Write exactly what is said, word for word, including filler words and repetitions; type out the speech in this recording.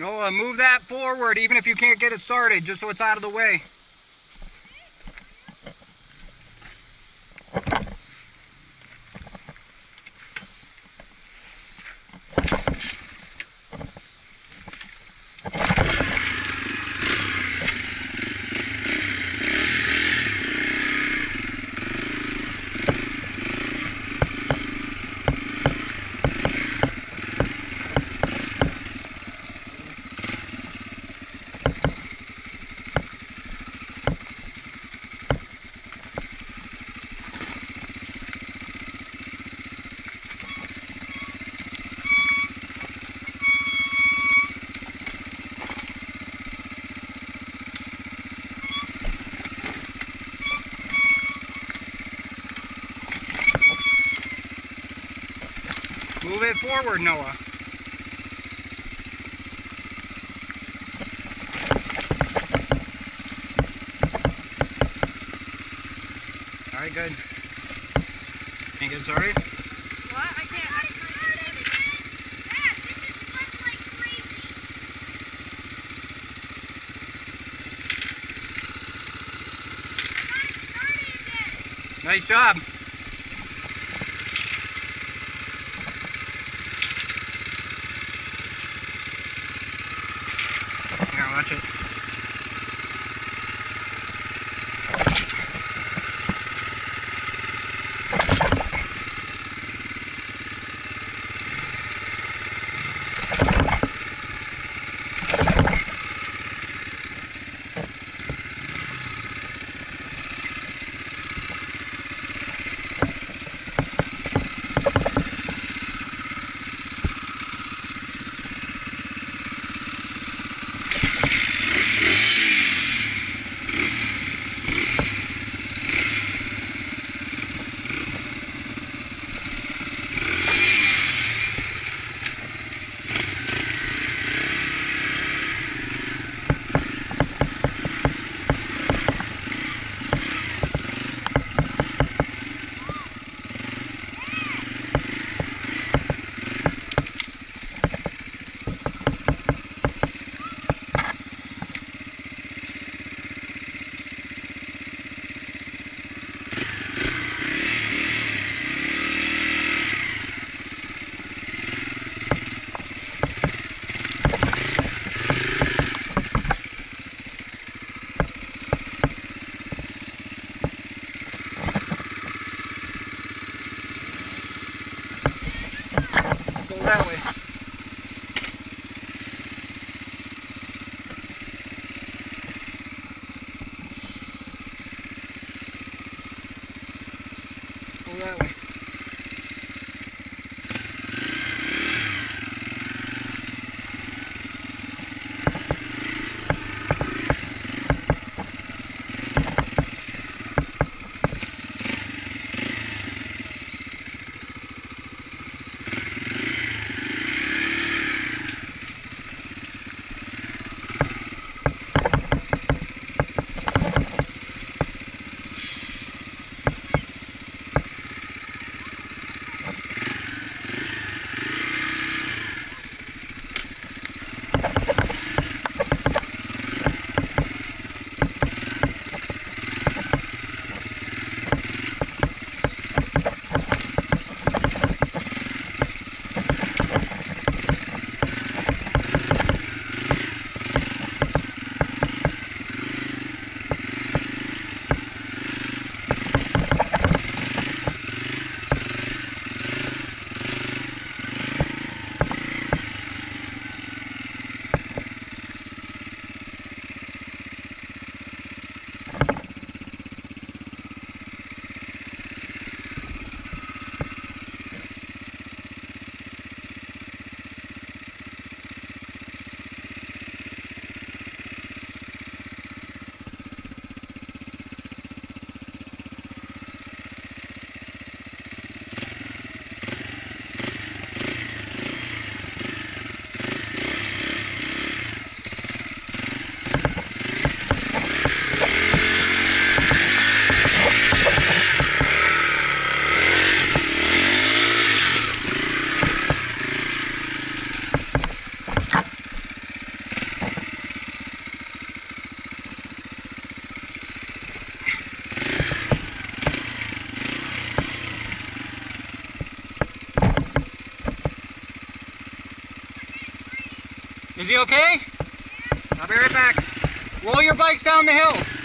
Noah, move that forward, even if you can't get it started, just so it's out of the way. Move it forward, Noah. All right, good. Can you get started? What? I can't. I started. Dad, this is what's like crazy. Nice job. Watch it. That way. Go that way. he okay? I'll be right back. Roll your bikes down the hill.